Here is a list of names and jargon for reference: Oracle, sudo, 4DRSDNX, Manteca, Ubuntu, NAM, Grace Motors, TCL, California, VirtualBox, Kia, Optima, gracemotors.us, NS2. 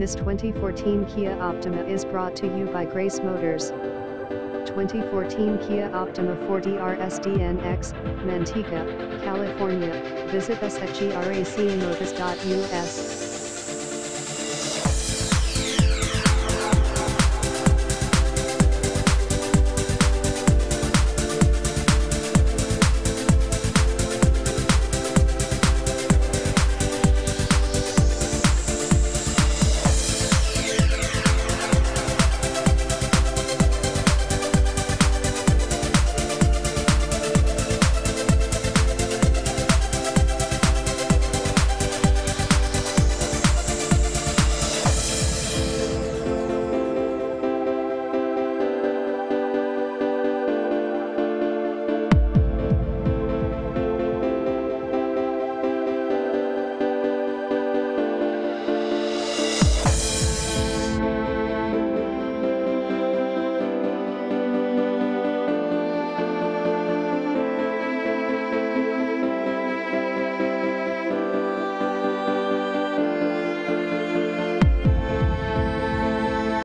This 2014 Kia Optima is brought to you by Grace Motors. 2014 Kia Optima 4DRSDNX, Manteca, California. Visit us at gracemotors.us.